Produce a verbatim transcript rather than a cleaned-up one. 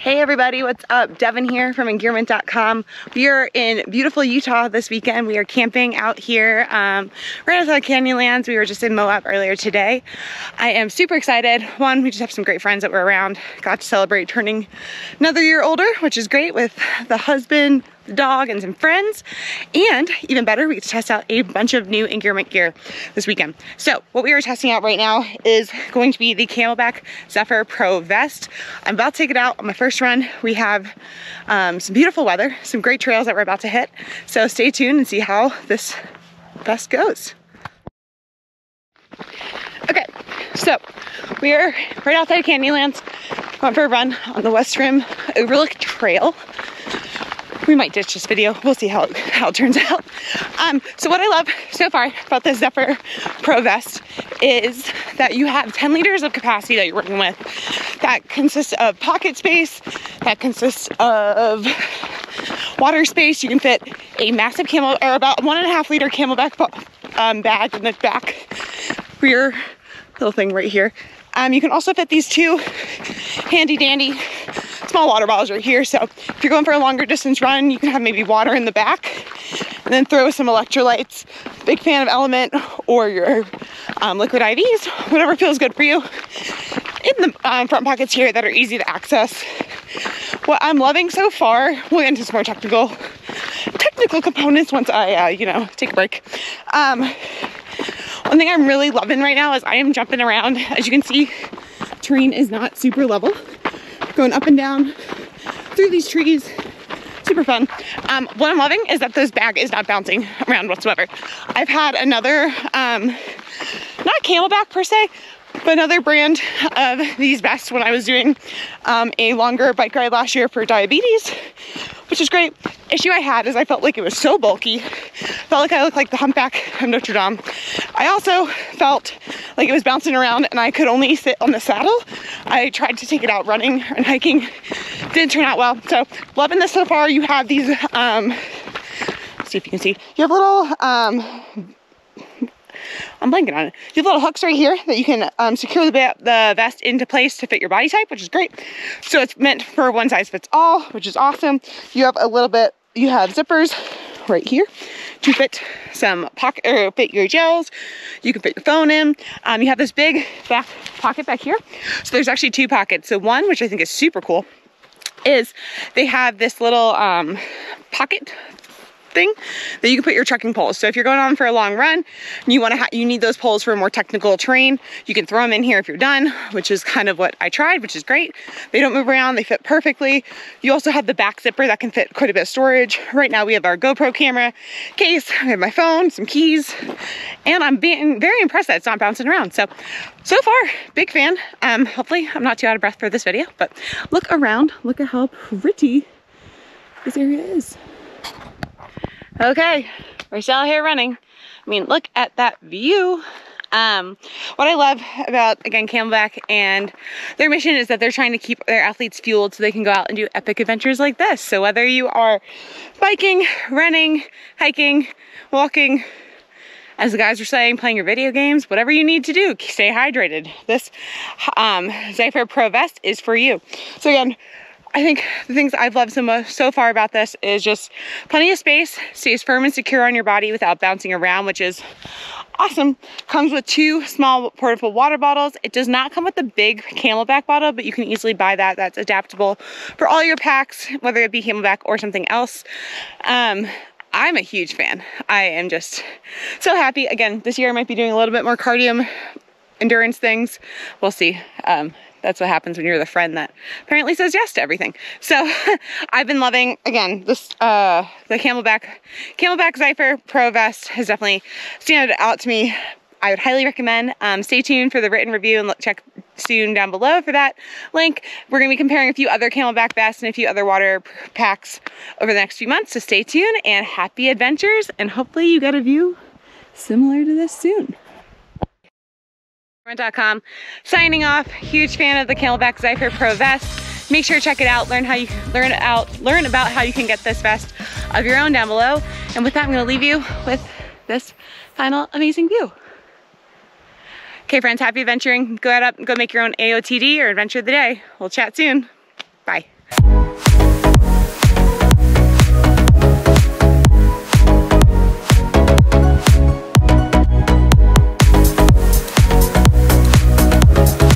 Hey everybody, what's up? Devin here from engearment dot com. We are in beautiful Utah this weekend. We are camping out here um, right outside Canyonlands. We were just in Moab earlier today. I am super excited. One, we just have some great friends that were around. Got to celebrate turning another year older, which is great, with the husband, the dog, and some friends. And even better, we get to test out a bunch of new engearment gear this weekend. So what we are testing out right now is going to be the CamelBak Zephyr Pro Vest. I'm about to take it out on my first First run. We have um, some beautiful weather, some great trails that we're about to hit. So stay tuned and see how this vest goes. Okay, so we are right outside of Canyonlands. Going for a run on the West Rim Overlook Trail. We might ditch this video. We'll see how, how it turns out. Um, so what I love so far about this Zephyr Pro Vest is that you have ten liters of capacity that you're working with. That consists of pocket space, that consists of water space. You can fit a massive camel, or about one and a half liter CamelBak um, bag in the back rear little thing right here. Um, you can also fit these two handy dandy small water bottles right here. So if you're going for a longer distance run, you can have maybe water in the back and then throw some electrolytes. Big fan of Element or your um, liquid I Vs, whatever feels good for you. In the um, front pockets here that are easy to access. What I'm loving so far, we'll get into some more technical, technical components once I, uh, you know, take a break. Um, one thing I'm really loving right now is I am jumping around. As you can see, terrain is not super level. Going up and down through these trees. Super fun. Um, what I'm loving is that this bag is not bouncing around whatsoever. I've had another, um, not CamelBak per se, but another brand of these vests when I was doing um, a longer bike ride last year for diabetes, which is great. Issue I had is I felt like it was so bulky. Felt like I looked like the humpback of Notre Dame. I also felt like it was bouncing around and I could only sit on the saddle. I tried to take it out running and hiking. Didn't turn out well. So loving this so far. You have these, um, let's see if you can see. You have little, um, I'm blanking on it. You have little hooks right here that you can um, secure the, the vest into place to fit your body type, which is great. So it's meant for one size fits all, which is awesome. You have a little bit, you have zippers right here to fit some pocket, or fit your gels. You can fit your phone in. Um, you have this big back pocket back here. So there's actually two pockets. So one, which I think is super cool, is they have this little um, pocket thing that you can put your trekking poles. So if you're going on for a long run, you want to ha you need those poles for more technical terrain. You can throw them in here if you're done, which is kind of what I tried, which is great. They don't move around. They fit perfectly. You also have the back zipper that can fit quite a bit of storage. Right now we have our GoPro camera case. I have my phone, some keys, and I'm being very impressed that it's not bouncing around. So, so far, big fan. Um, hopefully I'm not too out of breath for this video, but look around. Look at how pretty this area is. Okay, we're still out here running. I mean, look at that view. Um, what I love about, again, CamelBak and their mission is that they're trying to keep their athletes fueled so they can go out and do epic adventures like this. So whether you are biking, running, hiking, walking, as the guys were saying, playing your video games, whatever you need to do, stay hydrated. This um, Zephyr Pro Vest is for you. So again, I think the things I've loved so, much, so far about this is just plenty of space, stays firm and secure on your body without bouncing around, which is awesome. Comes with two small portable water bottles. It does not come with the big CamelBak bottle, but you can easily buy that. That's adaptable for all your packs, whether it be CamelBak or something else. Um, I'm a huge fan. I am just so happy. Again, this year I might be doing a little bit more cardio endurance things. We'll see. Um, That's what happens when you're the friend that apparently says yes to everything. So I've been loving, again, this uh, the CamelBak CamelBak Zephyr Pro Vest has definitely stood out to me. I would highly recommend. Um, stay tuned for the written review and look, check soon down below for that link. We're going to be comparing a few other CamelBak vests and a few other water packs over the next few months. So stay tuned and happy adventures. And hopefully you get a view similar to this soon. engearment dot com signing off. Huge fan of the CamelBak Zephyr Pro Vest. Make sure to check it out. Learn how you learn out learn about how you can get this vest of your own down below. And with that, I'm going to leave you with this final amazing view. Okay, friends, happy adventuring. Go out up and go make your own A O T D or adventure of the day. We'll chat soon. Bye.